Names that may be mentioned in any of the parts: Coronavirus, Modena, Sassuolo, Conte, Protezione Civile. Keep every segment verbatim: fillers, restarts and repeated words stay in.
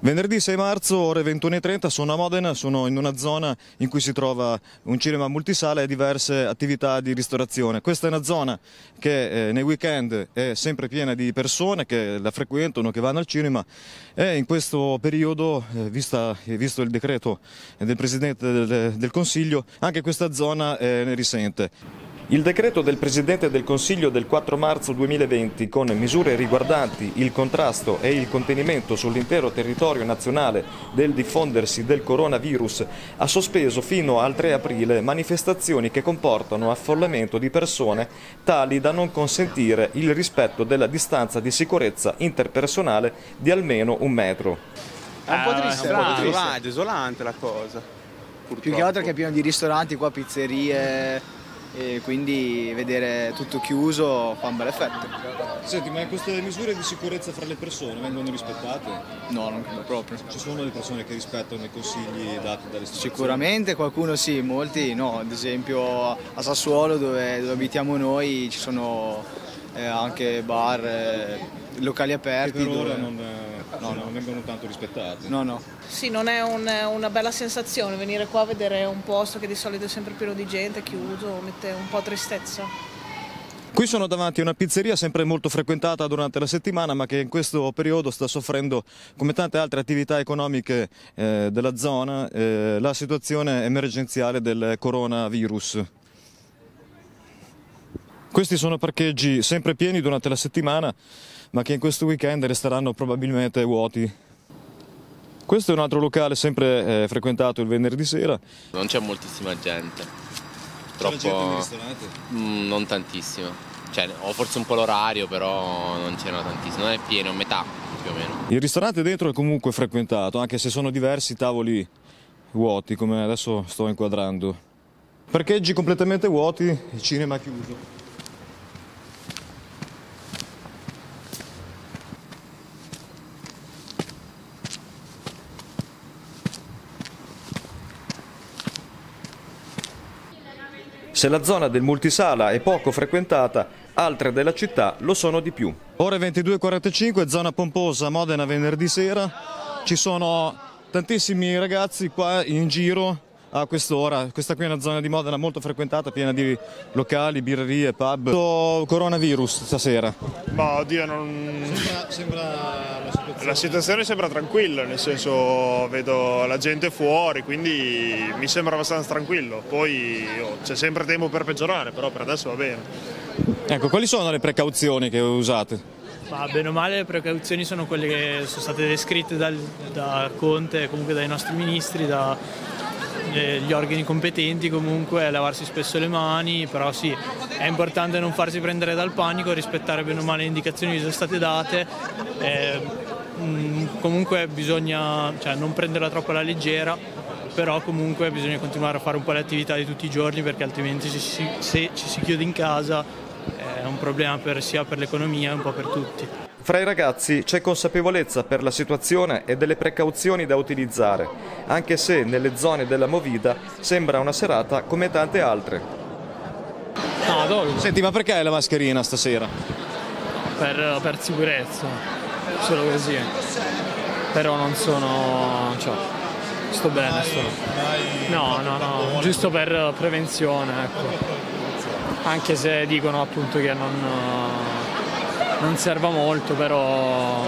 Venerdì sei marzo, ore ventuno e trenta, sono a Modena, sono in una zona in cui si trova un cinema multisala e diverse attività di ristorazione. Questa è una zona che eh, nei weekend è sempre piena di persone che la frequentano, che vanno al cinema, e in questo periodo, eh, vista, visto il decreto del Presidente del, del Consiglio, anche questa zona eh, ne risente. Il decreto del Presidente del Consiglio del quattro marzo duemilaventi, con misure riguardanti il contrasto e il contenimento sull'intero territorio nazionale del diffondersi del coronavirus, ha sospeso fino al tre aprile manifestazioni che comportano affollamento di persone tali da non consentire il rispetto della distanza di sicurezza interpersonale di almeno un metro. È un po' triste, è un po' triste. Isolante la cosa. Purtroppo. Più che altro che è pieno di ristoranti, qua pizzerie. E quindi vedere tutto chiuso fa un bel effetto. Senti, ma queste misure di sicurezza fra le persone vengono rispettate? No, non proprio. Ci sono le persone che rispettano i consigli dati dalle istituzioni? Sicuramente qualcuno sì, molti no. Ad esempio a Sassuolo, dove, dove abitiamo noi, ci sono eh, anche bar, eh, locali aperti. Che per ora dove... non, eh, no, no. non vengono tanto rispettati? No, no. Sì, non è un, una bella sensazione venire qua a vedere un posto che di solito è sempre pieno di gente, chiuso, mette un po' tristezza. Qui sono davanti a una pizzeria sempre molto frequentata durante la settimana, ma che in questo periodo sta soffrendo, come tante altre attività economiche eh, della zona, eh, la situazione emergenziale del coronavirus. Questi sono parcheggi sempre pieni durante la settimana, ma che in questo weekend resteranno probabilmente vuoti. Questo è un altro locale sempre eh, frequentato il venerdì sera. Non c'è moltissima gente. Troppo. C'è gente nei ristoranti? Mm, non tantissima. Cioè, ho forse un po' l'orario, però non c'erano tantissimi. Non è pieno, metà più o meno. Il ristorante dentro è comunque frequentato, anche se sono diversi tavoli vuoti, come adesso sto inquadrando. Parcheggi completamente vuoti, il cinema chiuso. Se la zona del multisala è poco frequentata, altre della città lo sono di più. Ore ventidue e quarantacinque, zona pomposa, Modena, venerdì sera. Ci sono tantissimi ragazzi qua in giro a quest'ora. Questa qui è una zona di Modena molto frequentata, piena di locali, birrerie, pub. Coronavirus stasera? Ma oddio, non... Sembra, sembra la situazione... La situazione sembra tranquilla, nel senso vedo la gente fuori, quindi mi sembra abbastanza tranquillo. Poi oh, c'è sempre tempo per peggiorare, però per adesso va bene. Ecco, quali sono le precauzioni che usate? Ma bene o male le precauzioni sono quelle che sono state descritte dal, da Conte, comunque dai nostri ministri, da... gli organi competenti, comunque lavarsi spesso le mani, però sì, è importante non farsi prendere dal panico, rispettare bene o male le indicazioni che sono state date, eh, mh, comunque bisogna cioè, non prenderla troppo alla leggera, però comunque bisogna continuare a fare un po' le attività di tutti i giorni, perché altrimenti se, si, se ci si chiude in casa eh, è un problema per, sia per l'economia che un po' per tutti. Fra i ragazzi c'è consapevolezza per la situazione e delle precauzioni da utilizzare, anche se nelle zone della Movida sembra una serata come tante altre. No, senti, ma perché hai la mascherina stasera? Per, per sicurezza, solo così. Però non sono... Cioè, sto bene, sto... No, no, no, giusto per prevenzione, ecco. Anche se dicono appunto che non... Non serva molto, però...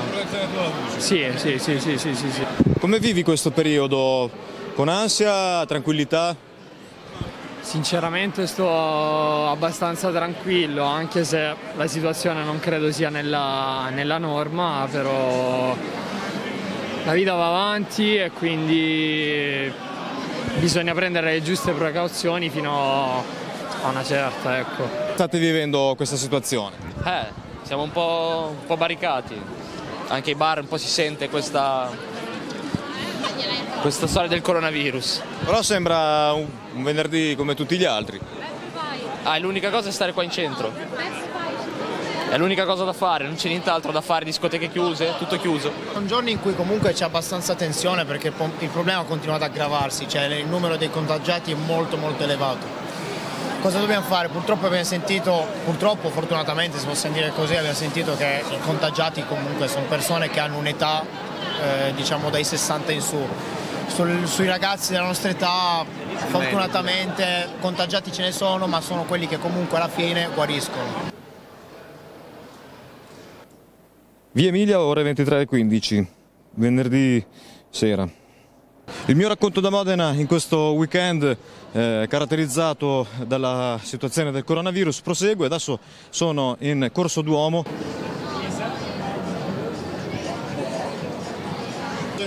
Sì, sì, sì, sì, sì, sì, sì. Come vivi questo periodo? Con ansia, tranquillità? Sinceramente sto abbastanza tranquillo, anche se la situazione non credo sia nella, nella norma, però la vita va avanti e quindi bisogna prendere le giuste precauzioni fino a una certa, ecco. State vivendo questa situazione? Eh... Siamo un po', un po' barricati, anche ai bar un po' si sente questa, questa storia del coronavirus. Però sembra un, un venerdì come tutti gli altri. Ah, l'unica cosa è stare qua in centro, è l'unica cosa da fare, non c'è nient'altro da fare, discoteche chiuse, tutto chiuso. Sono giorni in cui comunque c'è abbastanza tensione perché il problema continua ad aggravarsi, cioè il numero dei contagiati è molto molto elevato. Cosa dobbiamo fare? Purtroppo abbiamo sentito, purtroppo fortunatamente si può sentire così, abbiamo sentito che i contagiati comunque sono persone che hanno un'età eh, diciamo dai sessanta in su. Sul, sui ragazzi della nostra età fortunatamente contagiati ce ne sono, ma sono quelli che comunque alla fine guariscono. Via Emilia, ore ventitré e quindici, venerdì sera. Il mio racconto da Modena in questo weekend eh, caratterizzato dalla situazione del coronavirus prosegue. Adesso sono in Corso Duomo.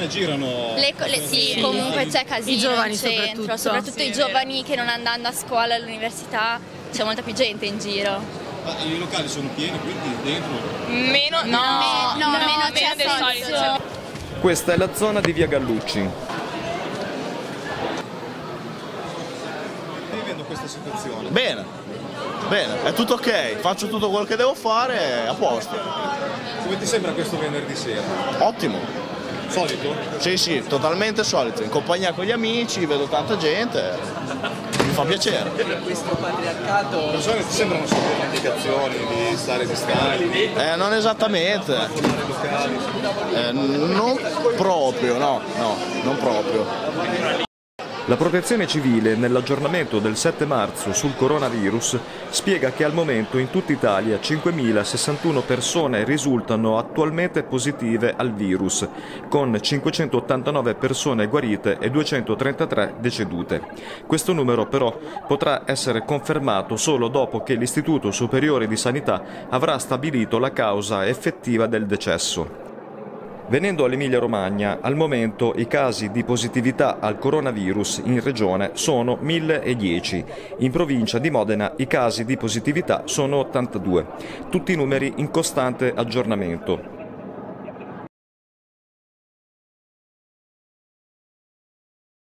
Girano le, le, sì, comunque c'è casino, i giovani in centro, soprattutto, soprattutto sì, i giovani che non andando a scuola, all'università, c'è molta più gente in giro. Ma i locali sono pieni, quindi dentro? Meno, no, no, no, no, meno c'è del solito. Questa è la zona di via Gallucci. Stai vivendo questa situazione? Bene, bene, è tutto ok, faccio tutto quello che devo fare, a posto. Come ti sembra questo venerdì sera? Ottimo. Solito? Sì, sì, totalmente solito, in compagnia con gli amici, vedo tanta gente, mi fa piacere. Per questo patriarcato... Le persone ti sembrano solo delle indicazioni di stare distanti? Eh, non esattamente. Eh, non proprio, no, no, non proprio. La Protezione Civile, nell'aggiornamento del sette marzo sul coronavirus, spiega che al momento in tutta Italia cinquemila sessantuno persone risultano attualmente positive al virus, con cinquecentottantanove persone guarite e duecentotrentatré decedute. Questo numero però potrà essere confermato solo dopo che l'Istituto Superiore di Sanità avrà stabilito la causa effettiva del decesso. Venendo all'Emilia-Romagna, al momento i casi di positività al coronavirus in regione sono mille e dieci, in provincia di Modena i casi di positività sono ottantadue, tutti i numeri in costante aggiornamento.